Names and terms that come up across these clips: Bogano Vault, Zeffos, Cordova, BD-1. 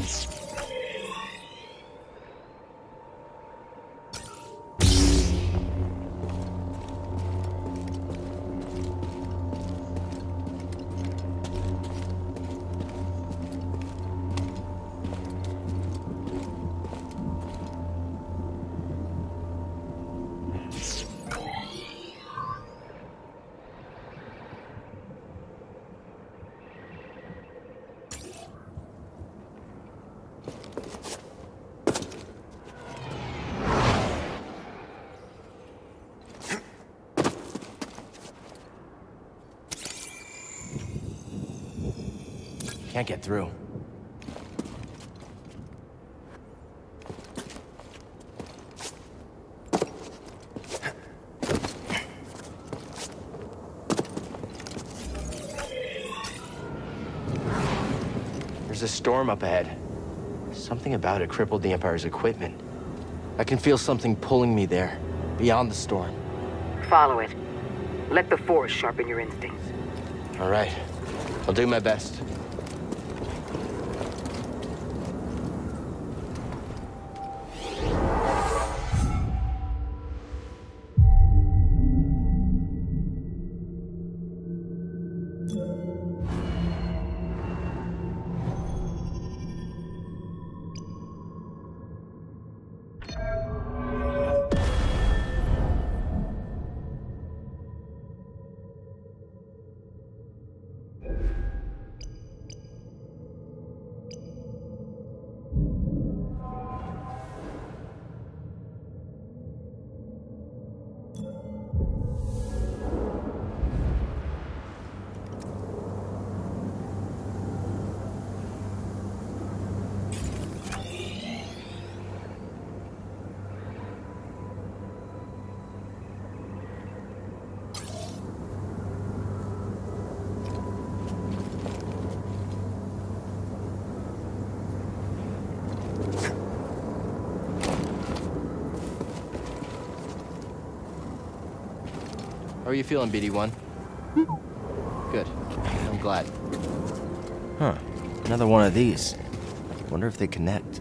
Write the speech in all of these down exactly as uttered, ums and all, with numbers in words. guns. Can't get through. There's a storm up ahead. Something about it crippled the Empire's equipment. I can feel something pulling me there, beyond the storm. Follow it. Let the Force sharpen your instincts. All right. I'll do my best. How are you feeling, B D one? Good. I'm glad. Huh. Another one of these. Wonder if they connect.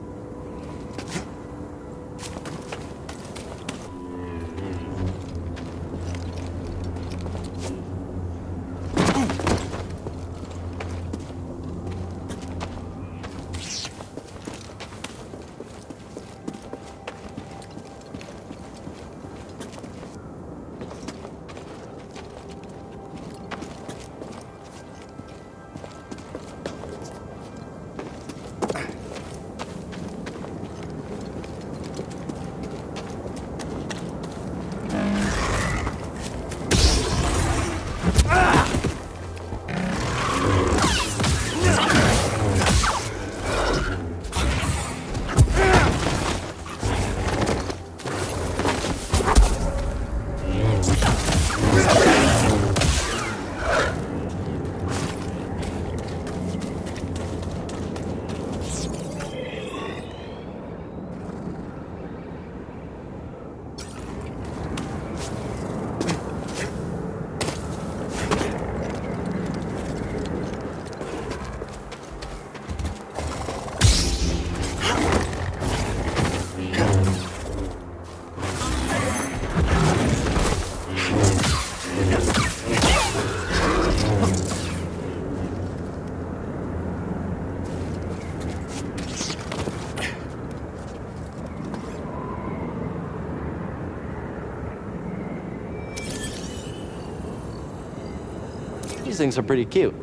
These things are pretty cute.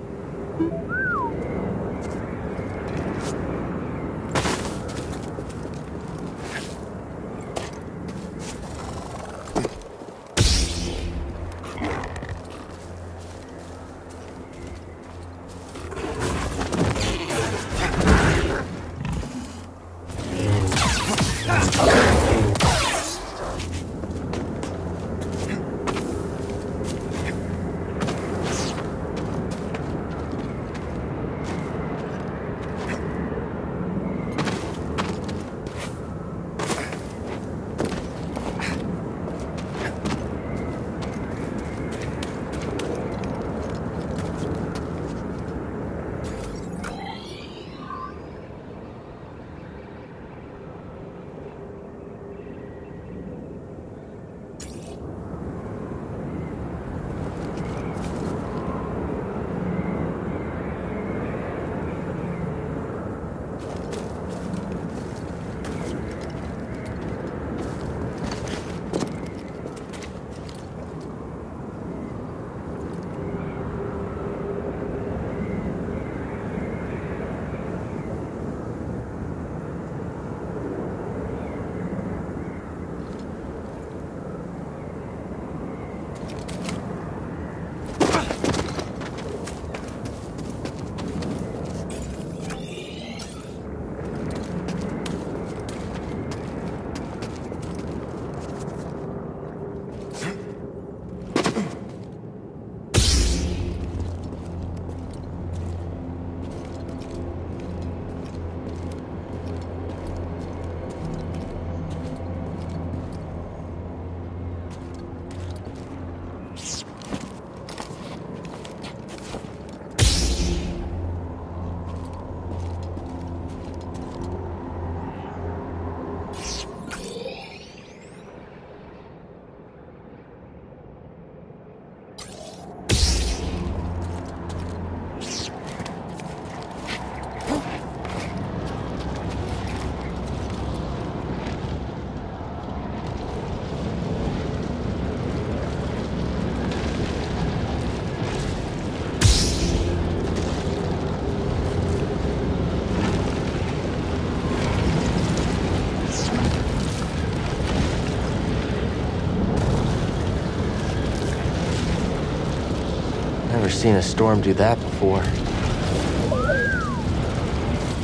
Never seen a storm do that before.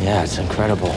Yeah, it's incredible.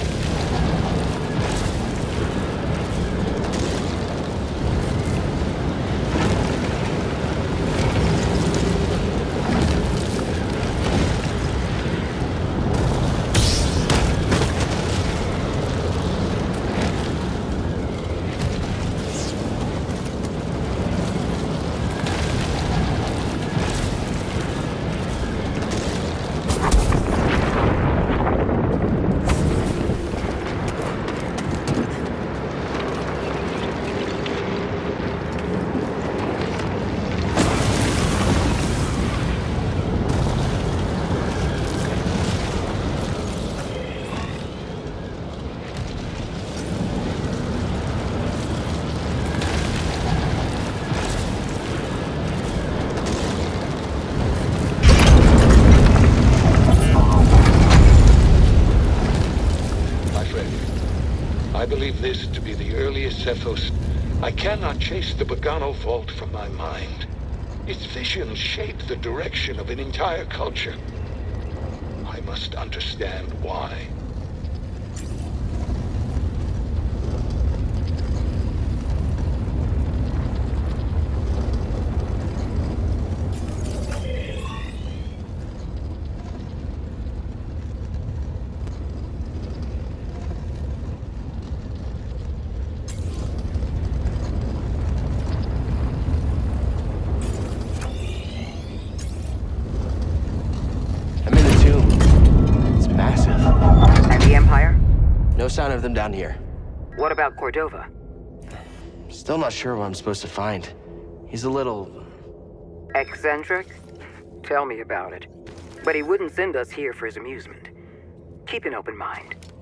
I believe this to be the earliest Zeffos. I cannot chase the Bogano Vault from my mind. Its visions shape the direction of an entire culture. I must understand why. No sign of them down here. What about Cordova? Still not sure what I'm supposed to find. He's a little... eccentric? Tell me about it. But he wouldn't send us here for his amusement. Keep an open mind.